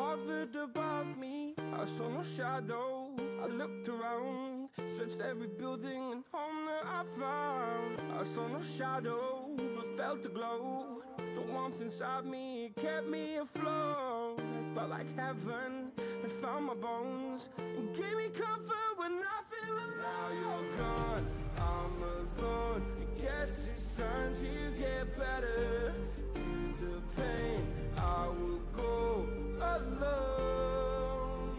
hovered above me, I saw no shadow. I looked around, searched every building and home that I found. I saw no shadow, but felt the glow. The warmth inside me, it kept me afloat. It felt like heaven, it found my bones and gave me comfort when I feel alone. Now you're gone, I'm alone. I guess it's time to get better. Through the pain, I will go alone.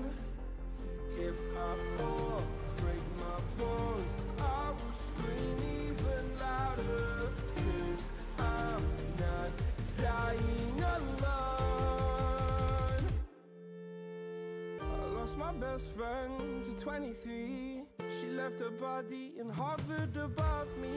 If I fall, break my bones, I will scream even louder. 'Cause I'm not dying alone. I lost my best friend to 23. She left her body and hovered above me.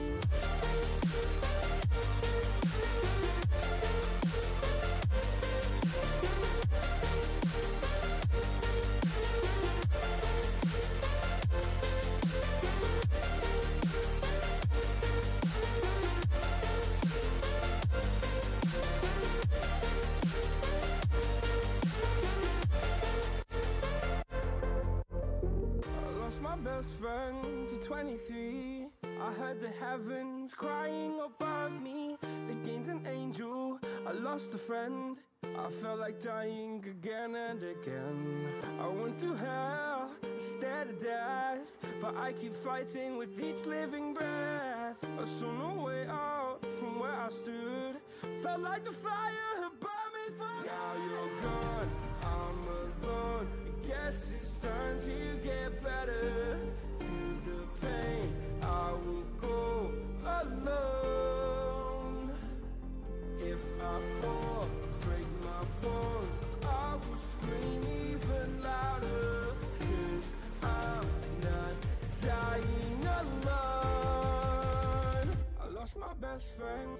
Best friend to 23. I heard the heavens crying above me. They gained an angel, I lost a friend. I felt like dying again and again. I went through hell instead of death, but I keep fighting with each living breath. I saw no way out from where I stood. Felt like the fire had burned me for. Now you're gone, I'm alone. I guess it's time to get better. Through the pain, I will go alone. If I fall, break my bones, I will scream even louder. 'Cause I'm not dying alone. I lost my best friend.